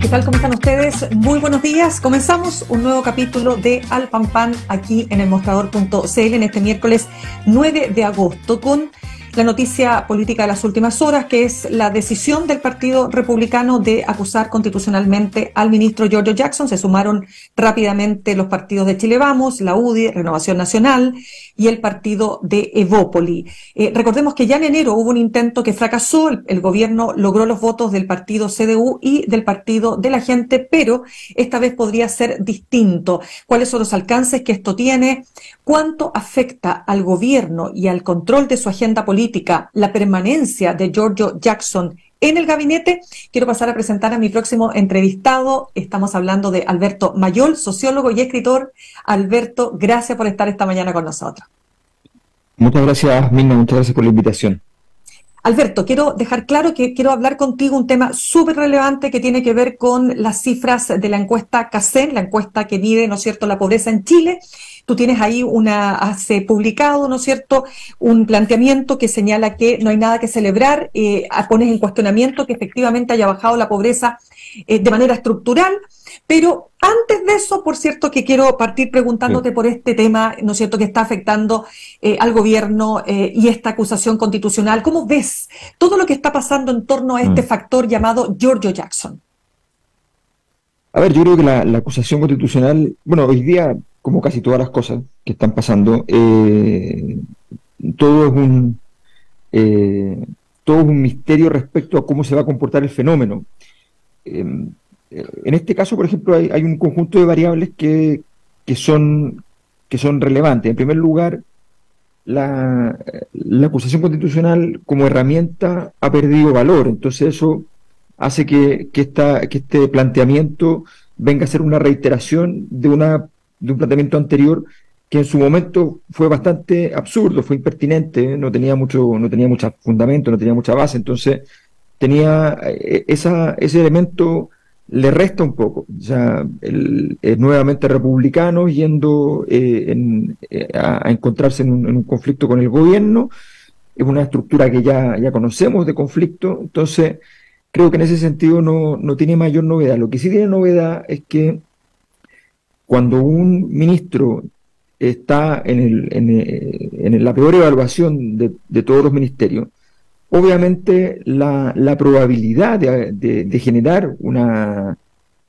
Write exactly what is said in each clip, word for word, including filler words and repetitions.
¿Qué tal? ¿Cómo están ustedes? Muy buenos días. Comenzamos un nuevo capítulo de Al Pan Pan aquí en el mostrador punto c l en este miércoles nueve de agosto con la noticia política de las últimas horas, que es la decisión del Partido Republicano de acusar constitucionalmente al ministro Giorgio Jackson. Se sumaron rápidamente los partidos de Chile Vamos, la U D I, Renovación Nacional y el partido de Evópoli. Eh, recordemos que ya en enero hubo un intento que fracasó, el, el gobierno logró los votos del partido C D U y del partido de la gente, pero esta vez podría ser distinto. ¿Cuáles son los alcances que esto tiene? ¿Cuánto afecta al gobierno y al control de su agenda política la permanencia de Giorgio Jackson en el gabinete? Quiero pasar a presentar a mi próximo entrevistado. Estamos hablando de Alberto Mayol, sociólogo y escritor. Alberto, gracias por estar esta mañana con nosotros. Muchas gracias, Mirna, muchas gracias por la invitación. Alberto, quiero dejar claro que quiero hablar contigo un tema súper relevante que tiene que ver con las cifras de la encuesta Casen, la encuesta que mide, ¿no es cierto?, la pobreza en Chile. Tú tienes ahí una, has publicado, ¿no es cierto?, un planteamiento que señala que no hay nada que celebrar, eh, pones en cuestionamiento que efectivamente haya bajado la pobreza eh, de manera estructural, pero antes de eso, por cierto, que quiero partir preguntándote por este tema, ¿no es cierto?, que está afectando eh, al gobierno eh, y esta acusación constitucional. ¿Cómo ves todo lo que está pasando en torno a este factor llamado Giorgio Jackson? A ver, yo creo que la, la acusación constitucional, bueno, hoy día, como casi todas las cosas que están pasando, eh, todo es un eh, todo es un misterio respecto a cómo se va a comportar el fenómeno. Eh, En este caso, por ejemplo, hay, hay un conjunto de variables que, que, son, que son relevantes. En primer lugar, la, la acusación constitucional como herramienta ha perdido valor. Entonces eso hace que, que, esta, que este planteamiento venga a ser una reiteración de, una, de un planteamiento anterior que en su momento fue bastante absurdo, fue impertinente, ¿eh? no tenía mucho, no tenía mucho fundamento, no tenía mucha base. Entonces tenía esa, ese elemento... le resta un poco, o sea, el, el nuevamente republicano yendo eh, en, eh, a encontrarse en un, en un conflicto con el gobierno, es una estructura que ya, ya conocemos de conflicto. Entonces creo que en ese sentido no, no tiene mayor novedad. Lo que sí tiene novedad es que cuando un ministro está en, el, en, el, en la peor evaluación de, de todos los ministerios, obviamente la, la probabilidad de, de, de generar una,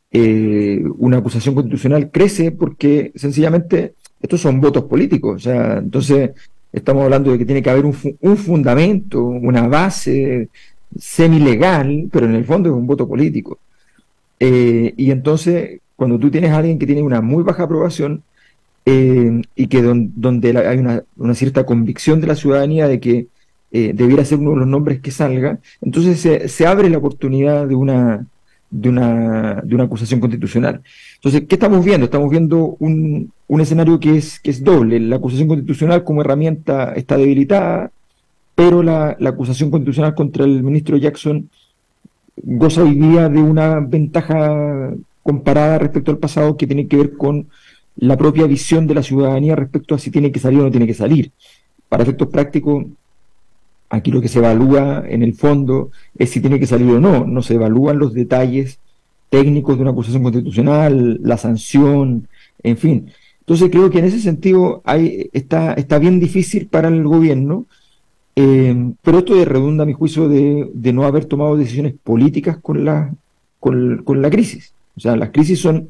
eh, una acusación constitucional crece, porque sencillamente estos son votos políticos. O sea, entonces estamos hablando de que tiene que haber un, un fundamento, una base semilegal, pero en el fondo es un voto político. Eh, y entonces cuando tú tienes a alguien que tiene una muy baja aprobación eh, y que don, donde la, hay una, una cierta convicción de la ciudadanía de que Eh, debiera ser uno de los nombres que salga, entonces se, se abre la oportunidad de una, de una de una acusación constitucional. Entonces, ¿qué estamos viendo? Estamos viendo un, un escenario que es, que es doble. La acusación constitucional como herramienta está debilitada, pero la, la acusación constitucional contra el ministro Jackson goza hoy día de una ventaja comparada respecto al pasado, que tiene que ver con la propia visión de la ciudadanía respecto a si tiene que salir o no tiene que salir. Para efectos prácticos, aquí lo que se evalúa en el fondo es si tiene que salir o no. No se evalúan los detalles técnicos de una acusación constitucional, la sanción, en fin. Entonces creo que en ese sentido hay, está, está bien difícil para el gobierno, eh, pero esto redunda a mi juicio de, de no haber tomado decisiones políticas con la, con, con la crisis. O sea, las crisis son,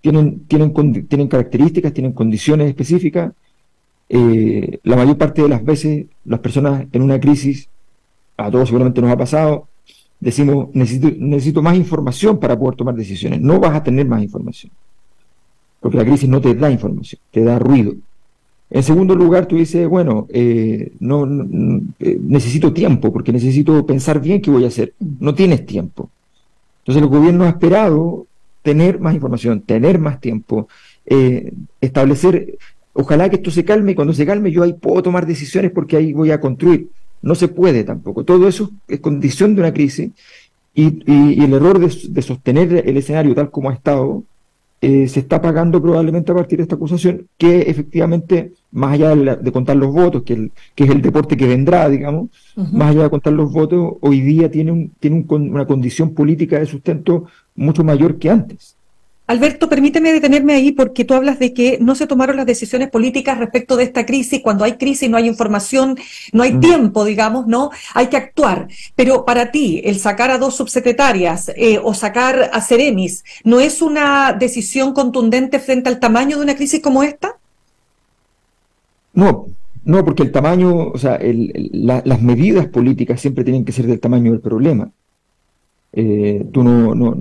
tienen, tienen, tienen características, tienen condiciones específicas. Eh, la mayor parte de las veces las personas en una crisis, a todos seguramente nos ha pasado, decimos necesito, necesito más información para poder tomar decisiones. No vas a tener más información, porque la crisis no te da información, te da ruido. En segundo lugar, tú dices, bueno, eh, no, no eh, necesito tiempo, porque necesito pensar bien qué voy a hacer. No tienes tiempo. Entonces el gobierno ha esperado tener más información, tener más tiempo, eh, establecer... Ojalá que esto se calme, y cuando se calme yo ahí puedo tomar decisiones porque ahí voy a construir. No se puede tampoco. Todo eso es condición de una crisis, y, y, y el error de, de sostener el escenario tal como ha estado eh, se está pagando probablemente a partir de esta acusación, que efectivamente, más allá de, la, de contar los votos, que, el, que es el deporte que vendrá, digamos, uh-huh. más allá de contar los votos, hoy día tiene, un, tiene un, una condición política de sustento mucho mayor que antes. Alberto, permíteme detenerme ahí porque tú hablas de que no se tomaron las decisiones políticas respecto de esta crisis. Cuando hay crisis no hay información, no hay tiempo, digamos, ¿no? Hay que actuar. Pero para ti, el sacar a dos subsecretarias eh, o sacar a Seremis, ¿no es una decisión contundente frente al tamaño de una crisis como esta? No, no, porque el tamaño, o sea, el, el, la, las medidas políticas siempre tienen que ser del tamaño del problema. Eh, tú no, no,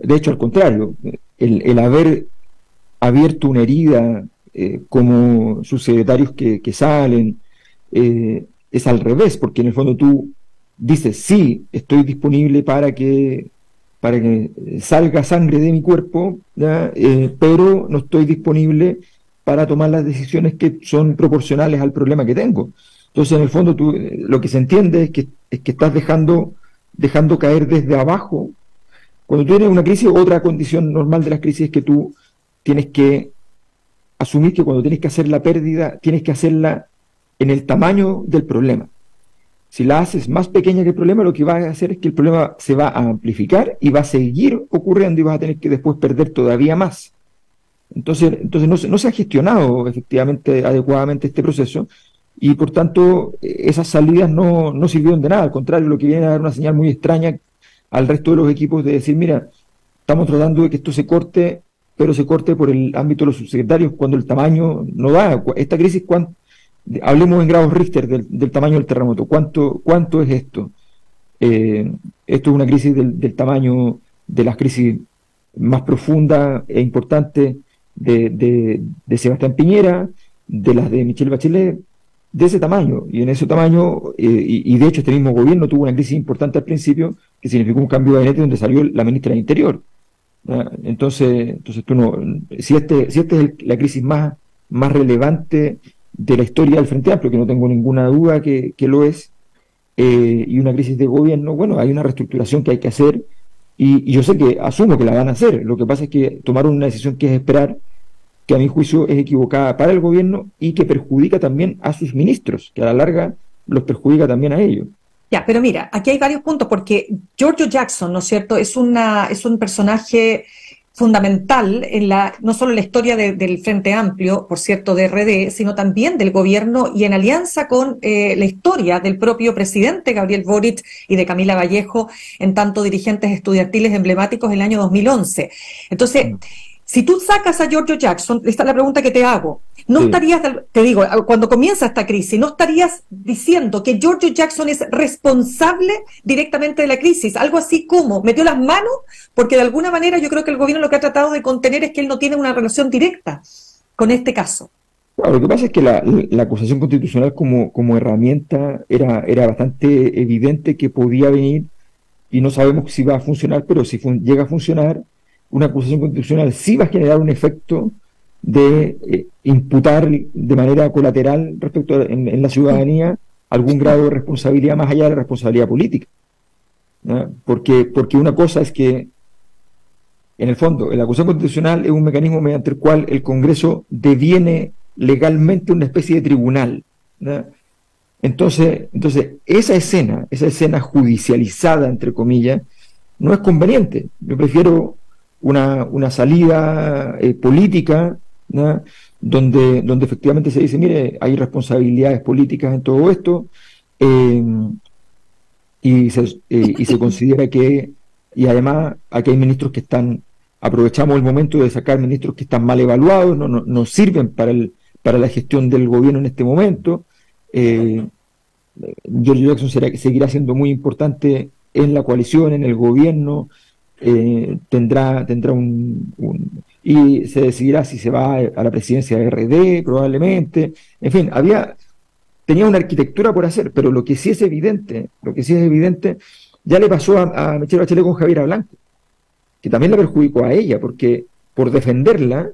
de hecho, al contrario, el, el haber abierto una herida eh, como subsecretarios que, que salen eh, es al revés, porque en el fondo tú dices, sí, estoy disponible para que, para que salga sangre de mi cuerpo, eh, pero no estoy disponible para tomar las decisiones que son proporcionales al problema que tengo. Entonces, en el fondo, tú, lo que se entiende es que, es que estás dejando... dejando caer desde abajo. Cuando tú tienes una crisis, otra condición normal de las crisis es que tú tienes que asumir que cuando tienes que hacer la pérdida, tienes que hacerla en el tamaño del problema. Si la haces más pequeña que el problema, lo que vas a hacer es que el problema se va a amplificar y va a seguir ocurriendo y vas a tener que después perder todavía más. Entonces, entonces no, no se ha gestionado efectivamente adecuadamente este proceso. Y por tanto, esas salidas no, no sirvieron de nada. Al contrario, lo que viene a dar una señal muy extraña al resto de los equipos de decir, mira, estamos tratando de que esto se corte, pero se corte por el ámbito de los subsecretarios cuando el tamaño no da. Esta crisis, ¿cuánto? Hablemos en grados Richter del, del tamaño del terremoto. ¿Cuánto, cuánto es esto? Eh, esto es una crisis del, del tamaño de las crisis más profundas e importantes de, de, de Sebastián Piñera, de las de Michelle Bachelet, de ese tamaño, y en ese tamaño, eh, y, y de hecho este mismo gobierno tuvo una crisis importante al principio, que significó un cambio de gabinete donde salió la ministra del Interior. ¿Verdad? Entonces, entonces tú no, si este, si este es el, la crisis más, más relevante de la historia del Frente Amplio, que no tengo ninguna duda que, que lo es, eh, y una crisis de gobierno, bueno, hay una reestructuración que hay que hacer, y, y yo sé que asumo que la van a hacer, lo que pasa es que tomaron una decisión que es esperar, que a mi juicio es equivocada para el gobierno y que perjudica también a sus ministros, que a la larga los perjudica también a ellos. Ya, pero mira, aquí hay varios puntos, porque Giorgio Jackson, ¿no es cierto?, es una es un personaje fundamental en la no solo en la historia de, del Frente Amplio, por cierto, de R D, sino también del gobierno y en alianza con eh, la historia del propio presidente Gabriel Boric y de Camila Vallejo, en tanto dirigentes estudiantiles emblemáticos del año dos mil once. Entonces... Mm. Si tú sacas a Giorgio Jackson, esta es la pregunta que te hago, no sí. estarías, te digo, cuando comienza esta crisis, ¿no estarías diciendo que Giorgio Jackson es responsable directamente de la crisis? Algo así como, ¿metió las manos? Porque de alguna manera yo creo que el gobierno lo que ha tratado de contener es que él no tiene una relación directa con este caso. Claro, lo que pasa es que la, la acusación constitucional como, como herramienta era, era bastante evidente que podía venir y no sabemos si va a funcionar, pero si fun- llega a funcionar, una acusación constitucional sí va a generar un efecto de eh, imputar de manera colateral respecto a, en, en la ciudadanía algún grado de responsabilidad más allá de la responsabilidad política, ¿no? Porque, porque una cosa es que, en el fondo, la acusación constitucional es un mecanismo mediante el cual el Congreso deviene legalmente una especie de tribunal, ¿no? Entonces, entonces esa escena, esa escena judicializada, entre comillas, no es conveniente. Yo prefiero... Una, una salida eh, política, ¿no? donde, donde efectivamente se dice, mire, hay responsabilidades políticas en todo esto, eh, y, se, eh, y se considera que, y además aquí hay ministros que están, aprovechamos el momento de sacar ministros que están mal evaluados, no, no, no sirven para, el, para la gestión del gobierno en este momento. eh, Giorgio Jackson será, seguirá siendo muy importante en la coalición, en el gobierno. Eh, tendrá tendrá un, un... y se decidirá si se va a la presidencia de R D, probablemente. En fin, había tenía una arquitectura por hacer, pero lo que sí es evidente, lo que sí es evidente, ya le pasó a, a Michelle Bachelet con Javiera Blanco, que también la perjudicó a ella, porque por defenderla,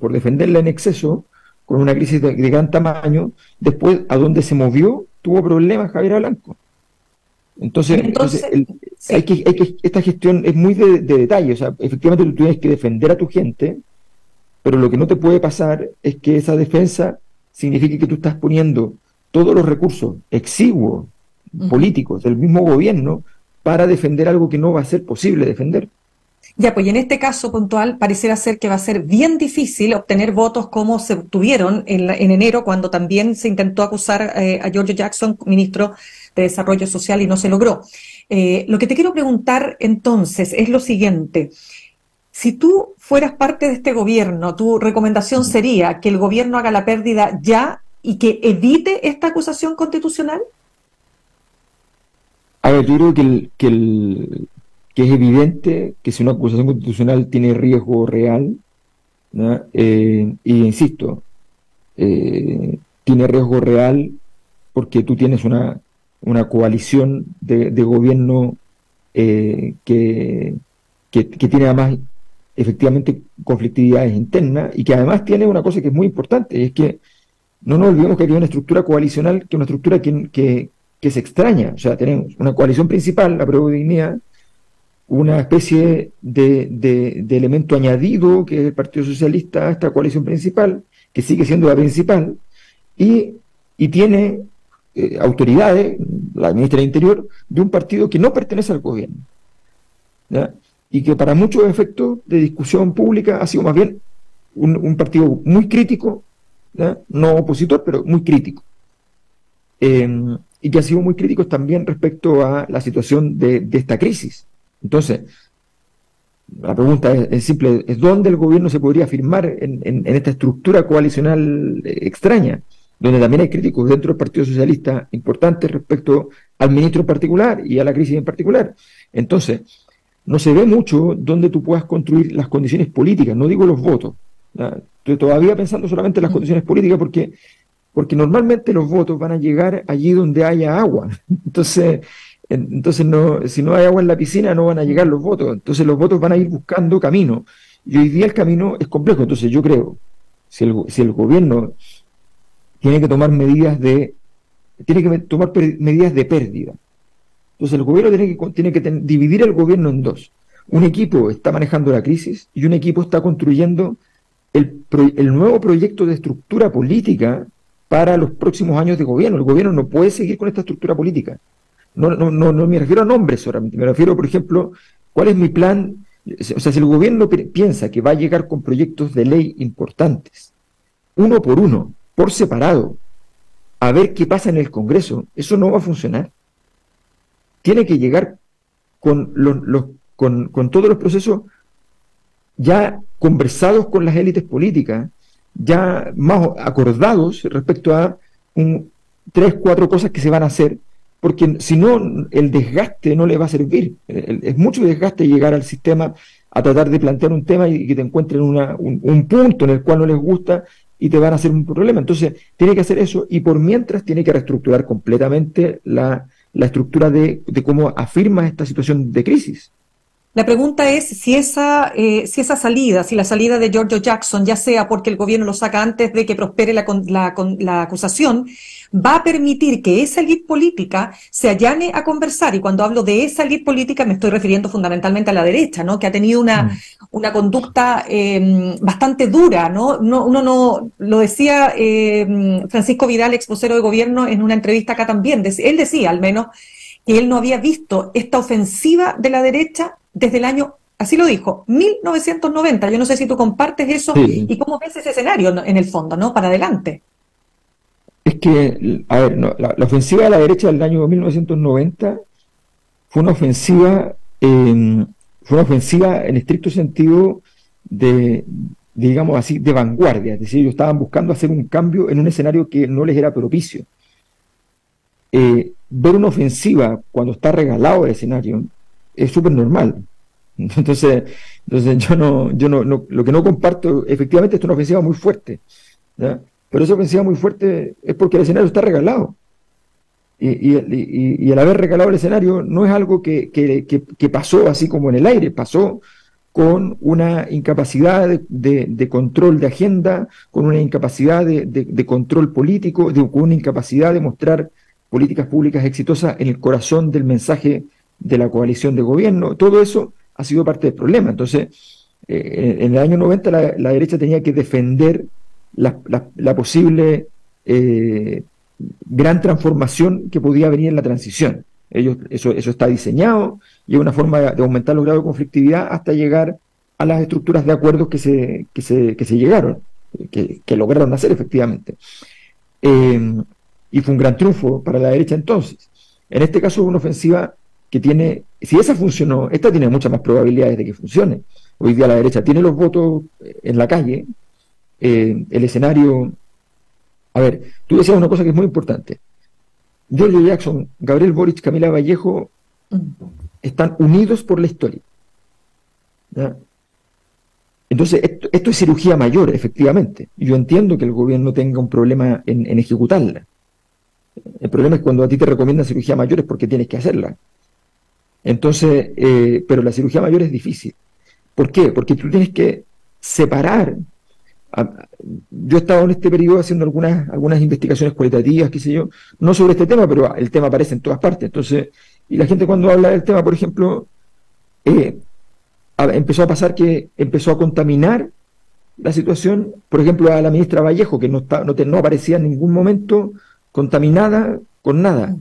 por defenderla en exceso, con una crisis de, de gran tamaño, después a donde se movió, tuvo problemas Javiera Blanco. Entonces, entonces, entonces el, sí. hay que, hay que, esta gestión es muy de, de detalle, o sea, efectivamente tú tienes que defender a tu gente, pero lo que no te puede pasar es que esa defensa signifique que tú estás poniendo todos los recursos exiguos, uh-huh. políticos, del mismo gobierno, para defender algo que no va a ser posible defender. Ya, pues en este caso puntual pareciera ser que va a ser bien difícil obtener votos como se obtuvieron en, la, en enero, cuando también se intentó acusar eh, a Giorgio Jackson, ministro de Desarrollo Social, y no se logró. Eh, lo que te quiero preguntar entonces es lo siguiente. Si tú fueras parte de este gobierno, tu recomendación sería que el gobierno haga la pérdida ya y que evite esta acusación constitucional. A ver, yo creo que el... Que el... que es evidente que si una acusación constitucional tiene riesgo real, ¿no? eh, y insisto, eh, tiene riesgo real porque tú tienes una, una coalición de, de gobierno eh, que, que, que tiene además efectivamente conflictividades internas y que además tiene una cosa que es muy importante, y es que no nos olvidemos que hay una estructura coalicional que es una estructura que, que, que se extraña, o sea, tenemos una coalición principal, la prueba de dignidad, una especie de, de, de elemento añadido que es el Partido Socialista, esta coalición principal, que sigue siendo la principal, y, y tiene eh, autoridades, la ministra del Interior, de un partido que no pertenece al gobierno, ¿ya? Y que para muchos efectos de discusión pública ha sido más bien un, un partido muy crítico, ¿ya? No opositor, pero muy crítico. Eh, y que ha sido muy crítico también respecto a la situación de, de esta crisis. Entonces, la pregunta es, es simple, ¿es dónde el gobierno se podría afirmar en, en, en esta estructura coalicional extraña? Donde también hay críticos dentro del Partido Socialista importantes respecto al ministro en particular y a la crisis en particular. Entonces, no se ve mucho dónde tú puedas construir las condiciones políticas, no digo los votos. Estoy todavía pensando solamente en las condiciones políticas porque, porque normalmente los votos van a llegar allí donde haya agua. Entonces... Entonces, no, si no hay agua en la piscina no van a llegar los votos, entonces los votos van a ir buscando camino, y hoy día el camino es complejo. Entonces yo creo, si el, si el gobierno tiene que tomar medidas de tiene que tomar per, medidas de pérdida, entonces el gobierno tiene que, tiene que ten, dividir el gobierno en dos. Un equipo está manejando la crisis y un equipo está construyendo el, el nuevo proyecto de estructura política para los próximos años de gobierno. El gobierno no puede seguir con esta estructura política. No, no, no, no me refiero a nombres solamente, me refiero, por ejemplo, ¿cuál es mi plan? O sea, si el gobierno piensa que va a llegar con proyectos de ley importantes, uno por uno, por separado, a ver qué pasa en el Congreso, eso no va a funcionar. Tiene que llegar con, los, los, con, con todos los procesos ya conversados con las élites políticas, ya más acordados respecto a un, tres, cuatro cosas que se van a hacer, porque si no, el desgaste no le va a servir. Es mucho desgaste llegar al sistema a tratar de plantear un tema y que te encuentren una, un, un punto en el cual no les gusta y te van a hacer un problema. Entonces, tiene que hacer eso y por mientras tiene que reestructurar completamente la, la estructura de, de cómo afirma esta situación de crisis. La pregunta es si esa, eh, si esa salida, si la salida de Giorgio Jackson, ya sea porque el gobierno lo saca antes de que prospere la, la, la acusación, va a permitir que esa elite política se allane a conversar. Y cuando hablo de esa elite política me estoy refiriendo fundamentalmente a la derecha, ¿no? Que ha tenido una, mm. una conducta eh, bastante dura, ¿no? No, uno no lo decía eh, Francisco Vidal, ex vocero de gobierno, en una entrevista acá también. Él decía, al menos, que él no había visto esta ofensiva de la derecha desde el año, así lo dijo, mil novecientos noventa. Yo no sé si tú compartes eso sí. Y cómo ves ese escenario en el fondo, ¿no? Para adelante. Es que, a ver, no, la, la ofensiva de la derecha del año mil novecientos noventa fue una ofensiva, eh, fue una ofensiva en estricto sentido de, de, digamos así, de vanguardia. Es decir, ellos estaban buscando hacer un cambio en un escenario que no les era propicio. Eh, ver una ofensiva cuando está regalado el escenario es súper normal. Entonces, entonces yo no, yo no, no, lo que no comparto, efectivamente, es una ofensiva muy fuerte, ¿ya? Pero esa ofensiva muy fuerte es porque el escenario está regalado. Y, y, y, y el haber regalado el escenario no es algo que, que, que, que pasó así como en el aire, pasó con una incapacidad de, de, de control de agenda, con una incapacidad de, de, de control político, de, con una incapacidad de mostrar políticas públicas exitosas en el corazón del mensaje de la coalición de gobierno. Todo eso ha sido parte del problema. Entonces, eh, en el año noventa la, la derecha tenía que defender la, la, la posible eh, gran transformación que podía venir en la transición. Ellos, eso, eso está diseñado y es una forma de aumentar los grados de conflictividad hasta llegar a las estructuras de acuerdos que se, que se, que se llegaron, que, que lograron hacer efectivamente. Eh, y fue un gran triunfo para la derecha entonces. En este caso es una ofensiva que tiene, si esa funcionó, esta tiene muchas más probabilidades de que funcione. Hoy día la derecha tiene los votos en la calle, eh, el escenario... A ver, tú decías una cosa que es muy importante. Giorgio Jackson, Gabriel Boric, Camila Vallejo están unidos por la historia, ¿ya? Entonces, esto, esto es cirugía mayor, efectivamente. Yo entiendo que el gobierno tenga un problema en, en ejecutarla. El problema es cuando a ti te recomiendan cirugía mayor es porque tienes que hacerla. Entonces, eh, pero la cirugía mayor es difícil. ¿Por qué? Porque tú tienes que separar. Yo he estado en este periodo haciendo algunas, algunas investigaciones cualitativas, qué sé yo, no sobre este tema, pero el tema aparece en todas partes. Entonces, y la gente cuando habla del tema, por ejemplo, eh, empezó a pasar que empezó a contaminar la situación, por ejemplo, a la ministra Vallejo, que no, está, no, te, no aparecía en ningún momento contaminada con nada,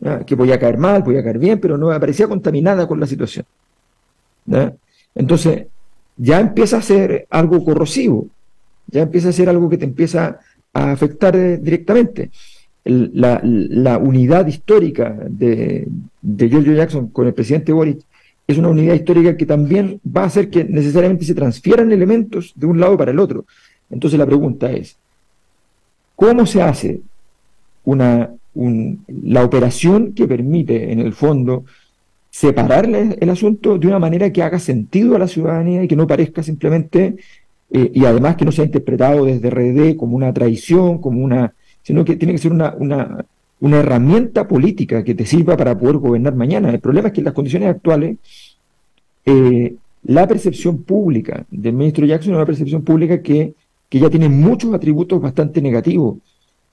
¿no? Que podía caer mal, podía caer bien, pero no aparecía contaminada con la situación, ¿no? Entonces, ya empieza a ser algo corrosivo, ya empieza a ser algo que te empieza a afectar eh, directamente. El, la, la unidad histórica de, de Giorgio Jackson con el presidente Boric es una unidad histórica que también va a hacer que necesariamente se transfieran elementos de un lado para el otro. Entonces la pregunta es, ¿cómo se hace una, un, la operación que permite, en el fondo, separarle el asunto de una manera que haga sentido a la ciudadanía y que no parezca simplemente, eh, y además que no sea interpretado desde R D como una traición, como una, sino que tiene que ser una... una una herramienta política que te sirva para poder gobernar mañana? El problema es que en las condiciones actuales eh, la percepción pública del ministro Jackson es una percepción pública que, que ya tiene muchos atributos bastante negativos,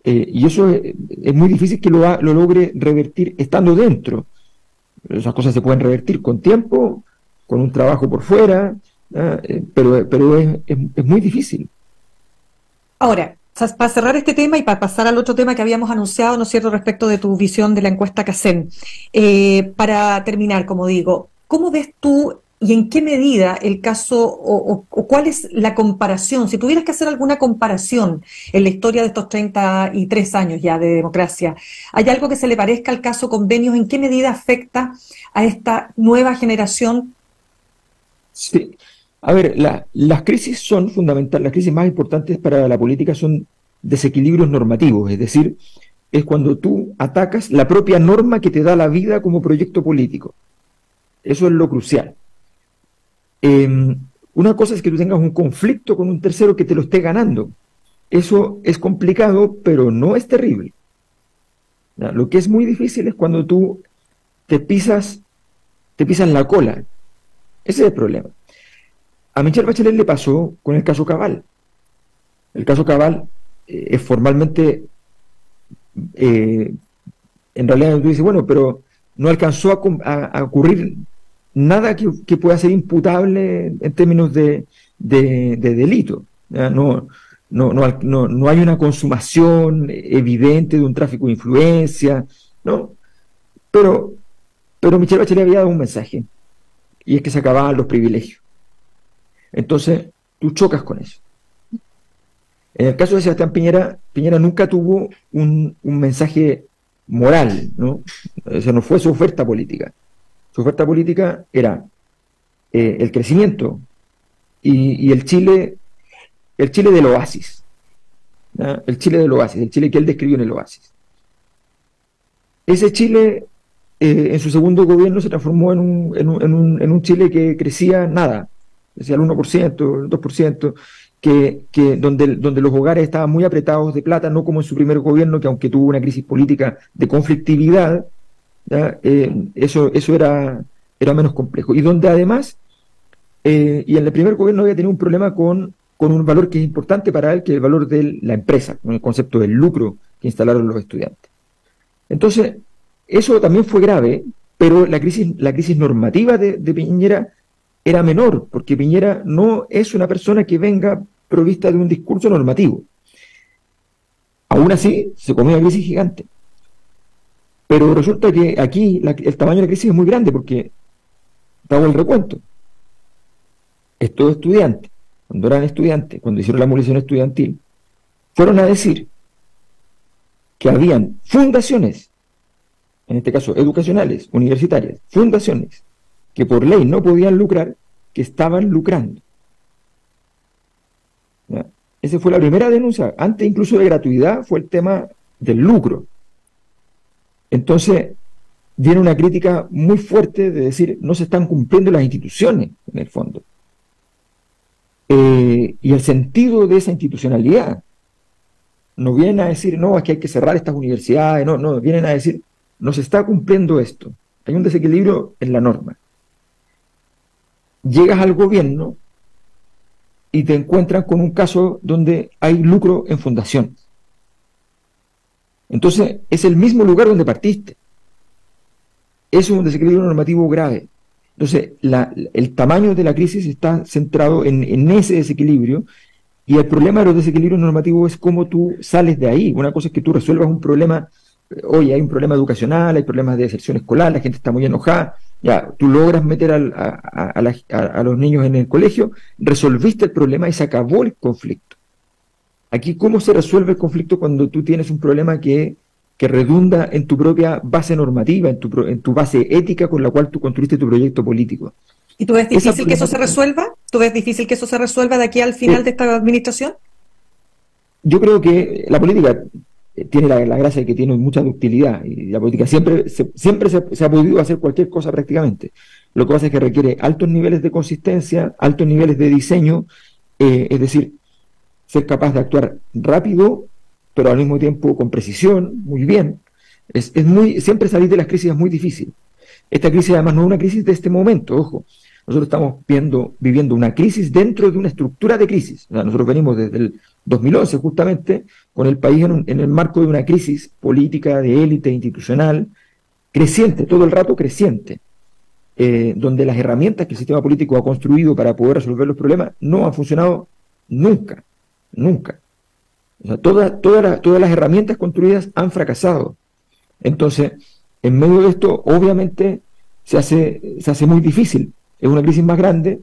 eh, y eso es, es muy difícil que lo, ha, lo logre revertir estando dentro. Esas cosas se pueden revertir con tiempo, con un trabajo por fuera, eh, pero, pero es, es, es muy difícil. Ahora, para cerrar este tema y para pasar al otro tema que habíamos anunciado, ¿no es cierto?, respecto de tu visión de la encuesta Casen. Eh, para terminar, como digo, ¿cómo ves tú y en qué medida el caso, o, o, o cuál es la comparación, si tuvieras que hacer alguna comparación en la historia de estos treinta y tres años ya de democracia, ¿hay algo que se le parezca al caso Convenios? ¿En qué medida afecta a esta nueva generación? Sí. A ver, la, las crisis son fundamentales, las crisis más importantes para la política son desequilibrios normativos, es decir, es cuando tú atacas la propia norma que te da la vida como proyecto político. Eso es lo crucial. Eh, una cosa es que tú tengas un conflicto con un tercero que te lo esté ganando. Eso es complicado, pero no es terrible. Lo que es muy difícil es cuando tú te pisas, te pisas la cola. Ese es el problema. A Michelle Bachelet le pasó con el caso Cabal. El caso Cabal eh, es formalmente, eh, en realidad tú dices, bueno, pero no alcanzó a, a, a ocurrir nada que, que pueda ser imputable en términos de, de, de delito. No, no, no, no, no hay una consumación evidente de un tráfico de influencia, ¿no? Pero, pero Michelle Bachelet había dado un mensaje, y es que se acababan los privilegios. Entonces, tú chocas con eso. En el caso de Sebastián Piñera, Piñera nunca tuvo un, un mensaje moral, ¿no? O sea, no fue su oferta política. Su oferta política era eh, el crecimiento y, y el Chile, el Chile del oasis, ¿no? El Chile del oasis, el Chile que él describió en el oasis. Ese Chile, eh, en su segundo gobierno, se transformó en un, en un, en un, en un Chile que crecía nada. Decía el uno por ciento, el dos por ciento, que, que donde, donde los hogares estaban muy apretados de plata, no como en su primer gobierno, que aunque tuvo una crisis política de conflictividad, eh, eso, eso era, era menos complejo. Y donde además, eh, y en el primer gobierno había tenido un problema con, con un valor que es importante para él, que es el valor de la empresa, con el concepto del lucro que instalaron los estudiantes. Entonces, eso también fue grave, pero la crisis, la crisis normativa de, de Piñera era menor, porque Piñera no es una persona que venga provista de un discurso normativo. Aún así, se comió una crisis gigante. Pero resulta que aquí la, el tamaño de la crisis es muy grande, porque estaba el recuento. Estos estudiantes, cuando eran estudiantes, cuando hicieron la movilización estudiantil, fueron a decir que habían fundaciones, en este caso educacionales, universitarias, fundaciones, que por ley no podían lucrar, que estaban lucrando. ¿Ya? Esa fue la primera denuncia, antes incluso de gratuidad fue el tema del lucro. Entonces, viene una crítica muy fuerte de decir, no se están cumpliendo las instituciones, en el fondo. Eh, y el sentido de esa institucionalidad. No vienen a decir, no, es que hay que cerrar estas universidades, no, no, vienen a decir, no se está cumpliendo esto. Hay un desequilibrio en la norma. Llegas al gobierno y te encuentras con un caso donde hay lucro en fundaciones. Entonces, es el mismo lugar donde partiste. Es un desequilibrio normativo grave. Entonces, la, el tamaño de la crisis está centrado en, en ese desequilibrio, y el problema de los desequilibrios normativos es cómo tú sales de ahí. Una cosa es que tú resuelvas un problema, oye, hay un problema educacional, hay problemas de deserción escolar, la gente está muy enojada, ya, tú logras meter al, a, a, la, a, a los niños en el colegio, resolviste el problema y se acabó el conflicto. Aquí, ¿cómo se resuelve el conflicto cuando tú tienes un problema que, que redunda en tu propia base normativa, en tu, en tu base ética con la cual tú construiste tu proyecto político? ¿Y tú ves difícil que eso se resuelva? ¿Tú ves difícil que eso se resuelva de aquí al final de esta administración? Yo creo que la política tiene la, la gracia de que tiene mucha ductilidad, y la política siempre, se, siempre se, se ha podido hacer cualquier cosa prácticamente. Lo que pasa es que requiere altos niveles de consistencia, altos niveles de diseño, eh, es decir, ser capaz de actuar rápido, pero al mismo tiempo con precisión, muy bien. Es, es muy, siempre salir de las crisis es muy difícil. Esta crisis además no es una crisis de este momento, ojo. Nosotros estamos viendo, viviendo una crisis dentro de una estructura de crisis. O sea, nosotros venimos desde el dos mil once justamente con el país en, un, en el marco de una crisis política, de élite, institucional, creciente, todo el rato creciente, eh, donde las herramientas que el sistema político ha construido para poder resolver los problemas no han funcionado nunca, nunca. O sea, toda, toda la, todas las herramientas construidas han fracasado. Entonces, en medio de esto, obviamente, se hace, se hace muy difícil. Es una crisis más grande,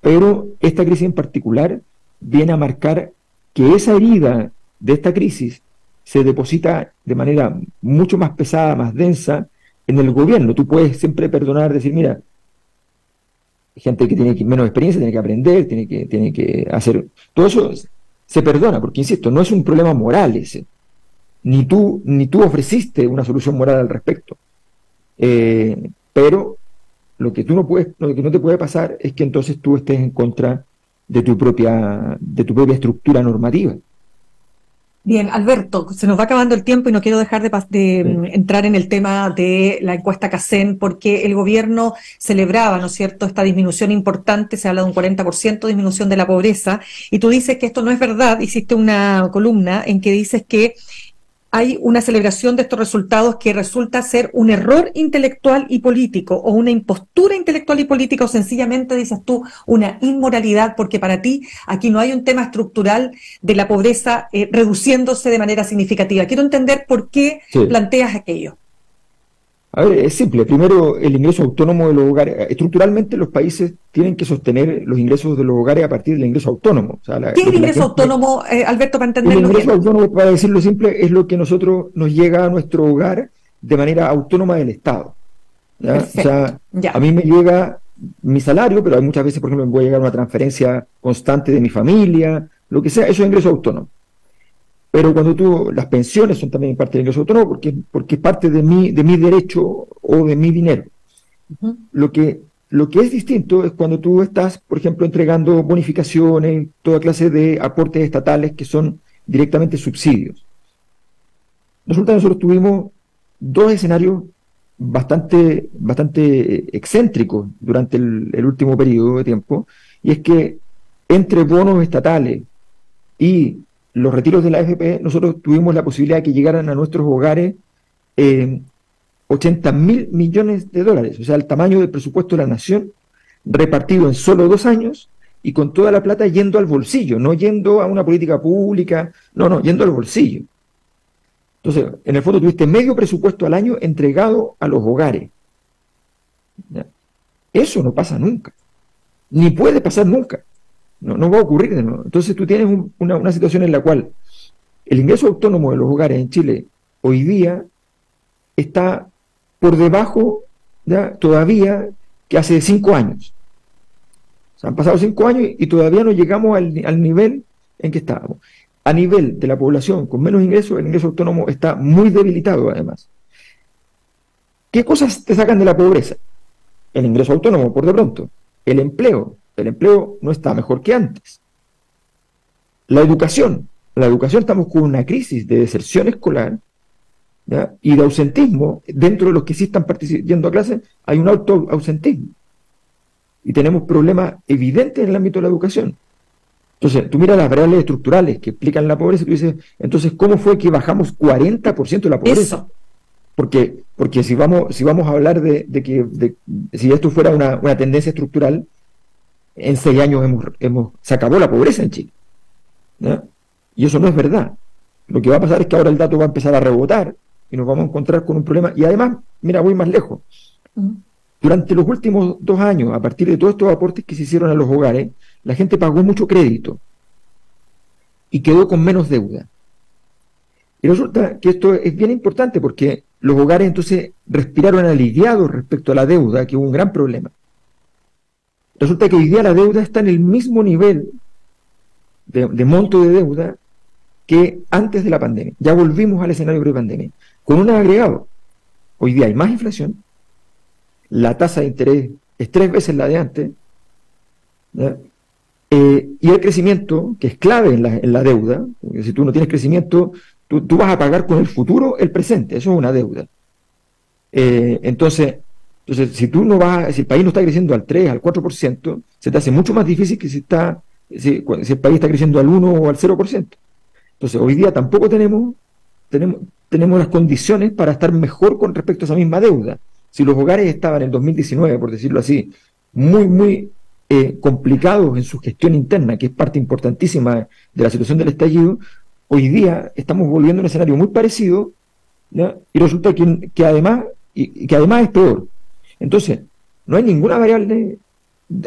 pero esta crisis en particular viene a marcar que esa herida de esta crisis se deposita de manera mucho más pesada, más densa, en el gobierno. Tú puedes siempre perdonar, decir, mira, gente que tiene menos experiencia, tiene que aprender, tiene que, tiene que hacer... Todo eso se perdona, porque, insisto, no es un problema moral ese. Ni tú, ni tú ofreciste una solución moral al respecto. Eh, pero lo que tú no puedes, lo que no te puede pasar es que entonces tú estés en contra de tu propia, de tu propia estructura normativa. Bien, Alberto, se nos va acabando el tiempo y no quiero dejar de, de sí. entrar en el tema de la encuesta Casen, porque el gobierno celebraba, ¿no es cierto?, esta disminución importante, se habla de un cuarenta por ciento de disminución de la pobreza, y tú dices que esto no es verdad. Hiciste una columna en que dices que hay una celebración de estos resultados que resulta ser un error intelectual y político, o una impostura intelectual y política, o sencillamente, dices tú, una inmoralidad, porque para ti aquí no hay un tema estructural de la pobreza eh, reduciéndose de manera significativa. Quiero entender por qué sí. planteas aquello. A ver, es simple. Primero, el ingreso autónomo de los hogares. Estructuralmente los países tienen que sostener los ingresos de los hogares a partir del ingreso autónomo. O sea, la, ¿qué es el ingreso autónomo, eh, Alberto, para entenderlo? El ingreso bien? autónomo, para decirlo simple, es lo que nosotros nos llega a nuestro hogar de manera autónoma del Estado. ¿Ya? O sea, ya. a mí me llega mi salario, pero hay muchas veces, por ejemplo, me voy a llegar una transferencia constante de mi familia, lo que sea, eso es ingreso autónomo. Pero cuando tú, las pensiones son también parte del ingreso autónomo, porque, porque es parte de mi, de mi derecho o de mi dinero. Uh-huh. Lo que, lo que es distinto es cuando tú estás, por ejemplo, entregando bonificaciones, toda clase de aportes estatales que son directamente subsidios. Resulta que nosotros tuvimos dos escenarios bastante, bastante excéntricos durante el, el último periodo de tiempo, y es que entre bonos estatales y los retiros de la A F P, nosotros tuvimos la posibilidad de que llegaran a nuestros hogares eh, ochenta mil millones de dólares, o sea, el tamaño del presupuesto de la nación repartido en solo dos años y con toda la plata yendo al bolsillo, no yendo a una política pública, no, no, yendo al bolsillo. Entonces, en el fondo tuviste medio presupuesto al año entregado a los hogares. ¿Ya? Eso no pasa nunca, ni puede pasar nunca, no, no va a ocurrir de nuevo. Entonces tú tienes un, una, una situación en la cual el ingreso autónomo de los hogares en Chile hoy día está por debajo, ¿ya?, todavía que hace cinco años. O sea, han pasado cinco años y, y todavía no llegamos al, al nivel en que estábamos. A nivel de la población con menos ingresos, el ingreso autónomo está muy debilitado además. ¿Qué cosas te sacan de la pobreza? El ingreso autónomo, por de pronto. El empleo. El empleo no está mejor que antes. La educación. La educación, estamos con una crisis de deserción escolar, ¿ya?, y de ausentismo. Dentro de los que sí están yendo a clase, hay un alto ausentismo. Y tenemos problemas evidentes en el ámbito de la educación. Entonces, tú miras las variables estructurales que explican la pobreza y tú dices, entonces, ¿cómo fue que bajamos cuarenta por ciento de la pobreza? Eso. Porque, porque si, vamos, si vamos a hablar de, de que de, si esto fuera una, una tendencia estructural, en seis años hemos, hemos, se acabó la pobreza en Chile, ¿no? Y eso no es verdad. Lo que va a pasar es que ahora el dato va a empezar a rebotar y nos vamos a encontrar con un problema. Y además, mira, voy más lejos. Durante los últimos dos años, a partir de todos estos aportes que se hicieron a los hogares, la gente pagó mucho crédito y quedó con menos deuda. Y resulta que esto es bien importante porque los hogares entonces respiraron aliviados respecto a la deuda, que hubo un gran problema. Resulta que hoy día la deuda está en el mismo nivel de, de monto de deuda que antes de la pandemia. Ya volvimos al escenario pre-pandemia, con un agregado. Hoy día hay más inflación, la tasa de interés es tres veces la de antes, ¿ya? Eh, y el crecimiento, que es clave en la, en la deuda, porque si tú no tienes crecimiento, tú, tú vas a pagar con el futuro el presente, eso es una deuda. Eh, entonces, entonces, si tú no vas, si el país no está creciendo al tres, al cuatro por ciento, se te hace mucho más difícil que si, está, si, si el país está creciendo al uno o al cero por ciento. Entonces, hoy día tampoco tenemos, tenemos, tenemos las condiciones para estar mejor con respecto a esa misma deuda. Si los hogares estaban en dos mil diecinueve, por decirlo así, muy, muy Eh, complicados en su gestión interna, que es parte importantísima de la situación del estallido, hoy día estamos volviendo a un escenario muy parecido, ¿ya?, y resulta que, que, además, y, que además es peor. Entonces, no hay ninguna variable.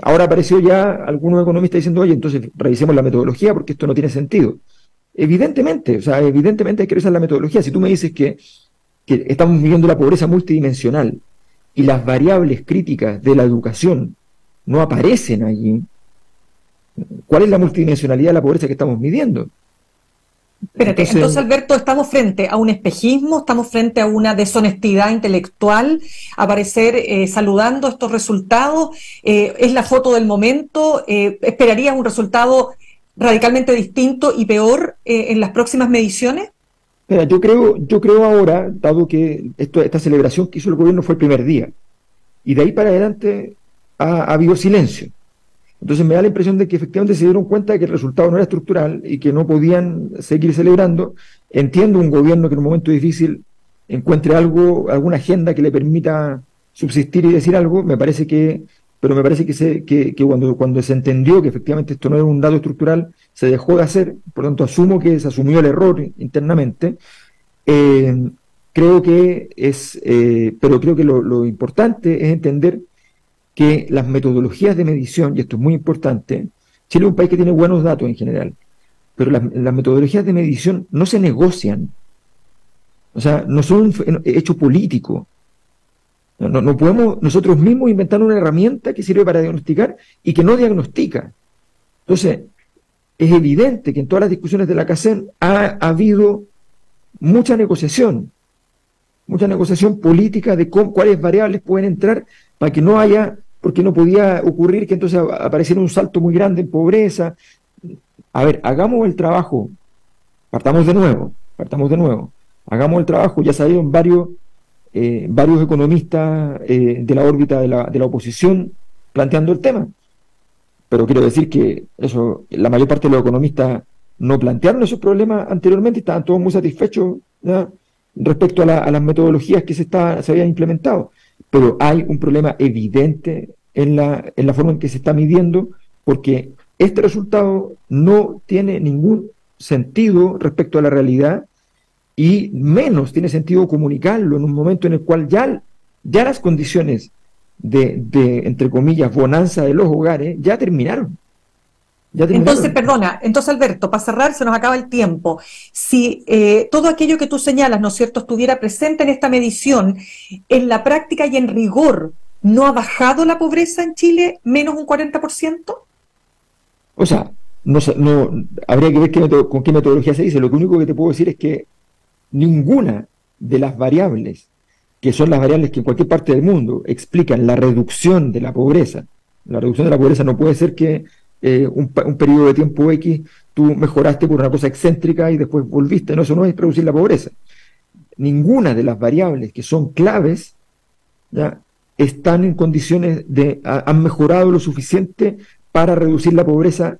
Ahora apareció ya algunos economistas diciendo, oye, entonces revisemos la metodología porque esto no tiene sentido. Evidentemente, o sea, evidentemente hay que revisar la metodología. Si tú me dices que, que estamos viviendo la pobreza multidimensional y las variables críticas de la educación no aparecen allí, ¿cuál es la multidimensionalidad de la pobreza que estamos midiendo? Espérate, entonces, entonces Alberto, ¿estamos frente a un espejismo? ¿Estamos frente a una deshonestidad intelectual? ¿Aparecer eh, saludando estos resultados? Eh, ¿Es la foto del momento? Eh, ¿Esperarías un resultado radicalmente distinto y peor eh, en las próximas mediciones? Mira, yo creo, yo creo ahora, dado que esto, esta celebración que hizo el gobierno fue el primer día, y de ahí para adelante ha habido silencio. Entonces me da la impresión de que efectivamente se dieron cuenta de que el resultado no era estructural y que no podían seguir celebrando. Entiendo un gobierno que en un momento difícil encuentre algo, alguna agenda que le permita subsistir y decir algo, me parece que, pero me parece que, se, que, que cuando, cuando se entendió que efectivamente esto no era un dato estructural, se dejó de hacer. Por lo tanto, asumo que se asumió el error internamente. Eh, creo que es, eh, pero creo que lo, lo importante es entender que las metodologías de medición, y esto es muy importante, Chile es un país que tiene buenos datos en general, pero las, las metodologías de medición no se negocian, o sea, no son un hecho político. No, no podemos nosotros mismos inventar una herramienta que sirve para diagnosticar y que no diagnostica. Entonces, es evidente que en todas las discusiones de la Casen ha, ha habido mucha negociación, mucha negociación política de cómo, cuáles variables pueden entrar para que no haya, porque no podía ocurrir que entonces apareciera un salto muy grande en pobreza. A ver, hagamos el trabajo, partamos de nuevo, partamos de nuevo, hagamos el trabajo. Ya salieron varios, eh, varios economistas eh, de la órbita de la, de la oposición planteando el tema, pero quiero decir que eso, la mayor parte de los economistas no plantearon esos problemas anteriormente, estaban todos muy satisfechos, ¿no? respecto a, la, a las metodologías que se, está, se habían implementado, pero hay un problema evidente en la, en la forma en que se está midiendo, porque este resultado no tiene ningún sentido respecto a la realidad y menos tiene sentido comunicarlo en un momento en el cual ya, ya las condiciones de, de, entre comillas, bonanza de los hogares ya terminaron. Entonces, perdona, entonces Alberto, para cerrar, se nos acaba el tiempo. Si eh, todo aquello que tú señalas, ¿no es cierto?, estuviera presente en esta medición, en la práctica y en rigor, ¿no ha bajado la pobreza en Chile menos un cuarenta por ciento? O sea, no, no habría que ver qué con qué metodología se dice. Lo único que te puedo decir es que ninguna de las variables, que son las variables que en cualquier parte del mundo explican la reducción de la pobreza, la reducción de la pobreza no puede ser que Eh, un, un periodo de tiempo X, tú mejoraste por una cosa excéntrica y después volviste, no, eso no es reducir la pobreza. Ninguna de las variables que son claves, ¿ya?, están en condiciones de, a, han mejorado lo suficiente para reducir la pobreza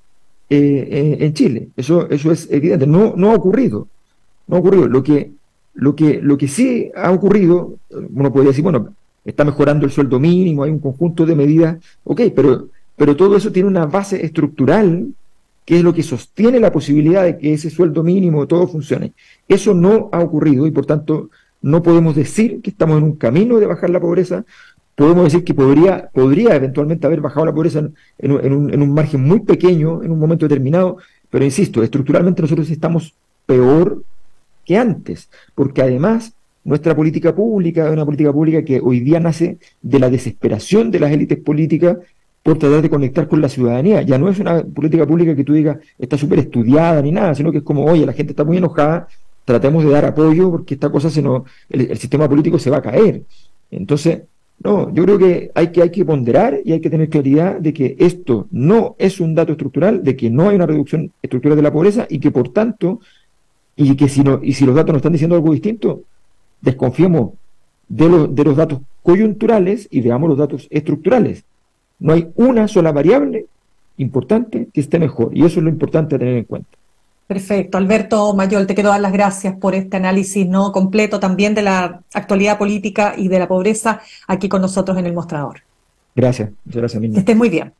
eh, eh, en Chile. Eso, eso es evidente, no, no ha ocurrido, no ha ocurrido. Lo que, lo que, lo que sí ha ocurrido, uno podría decir, bueno, está mejorando el sueldo mínimo, hay un conjunto de medidas, ok, pero pero todo eso tiene una base estructural que es lo que sostiene la posibilidad de que ese sueldo mínimo, todo funcione. Eso no ha ocurrido y por tanto no podemos decir que estamos en un camino de bajar la pobreza. Podemos decir que podría, podría eventualmente haber bajado la pobreza en, en, un, en un margen muy pequeño, en un momento determinado, pero insisto, estructuralmente nosotros estamos peor que antes, porque además nuestra política pública es una política pública que hoy día nace de la desesperación de las élites políticas por tratar de conectar con la ciudadanía. Ya no es una política pública que tú digas está súper estudiada ni nada, sino que es como, oye, la gente está muy enojada, tratemos de dar apoyo porque esta cosa se nos, el, el sistema político se va a caer. Entonces, no, yo creo que hay, que hay que ponderar y hay que tener claridad de que esto no es un dato estructural, de que no hay una reducción estructural de la pobreza y que por tanto, y que si, no, y si los datos nos están diciendo algo distinto, desconfiemos de, lo, de los datos coyunturales y veamos los datos estructurales. No hay una sola variable importante que esté mejor, y eso es lo importante a tener en cuenta. Perfecto. Alberto Mayol, te quiero dar las gracias por este análisis no completo también de la actualidad política y de la pobreza aquí con nosotros en El Mostrador. Gracias. Muchas gracias, Mirna. Que estés muy bien.